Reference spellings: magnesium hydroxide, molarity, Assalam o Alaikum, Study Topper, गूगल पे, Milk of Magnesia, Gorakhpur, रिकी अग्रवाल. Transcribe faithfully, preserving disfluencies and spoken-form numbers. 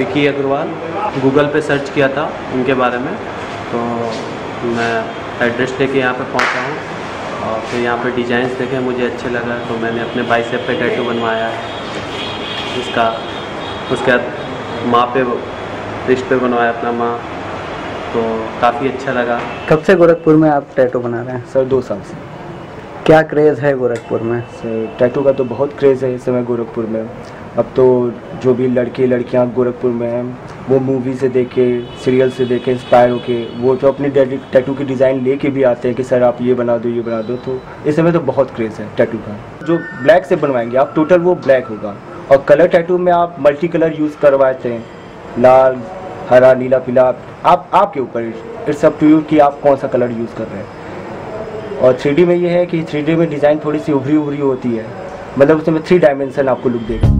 रिकी अग्रवाल, गूगल पे सर्च किया था उनके बारे में, तो मैं एड्रेस लेके यहाँ पे पहुँचा हूँ और फिर यहाँ पे डिज़ाइंस देखे मुझे अच्छे लगा तो मैंने अपने बाइसेप पे टैटू बनवाया है इसका। उसके बाद माँ पे रिस्ट पे बनवाया अपना माँ, तो काफ़ी अच्छा लगा। कब से गोरखपुर में आप टैटू बना रहे हैं? सर दो साल से। क्या क्रेज़ है गोरखपुर में? सर टैटू का तो बहुत क्रेज़ है इस समय गोरखपुर में। अब तो जो भी लड़के लड़कियां गोरखपुर में हैं वो मूवी से देखे, सीरियल से देखे, इंस्पायर होके वो तो अपनी टैटू की डिज़ाइन लेके भी आते हैं कि सर आप ये बना दो ये बना दो। तो इस समय तो बहुत क्रेज़ है टैटू का। जो ब्लैक से बनवाएंगे आप टोटल वो ब्लैक होगा, और कलर टैटू में आप मल्टी कलर यूज़ करवाते हैं, लाल, हरा, नीला, पीला, आप आपके ऊपर, इट्स अप टू यू कि आप कौन सा कलर यूज़ कर रहे हैं। और थ्री डी में ये है कि थ्री डी में डिज़ाइन थोड़ी सी उभरी उभरी होती है, मतलब उसमें थ्री डायमेंशन आपको लुक देगा।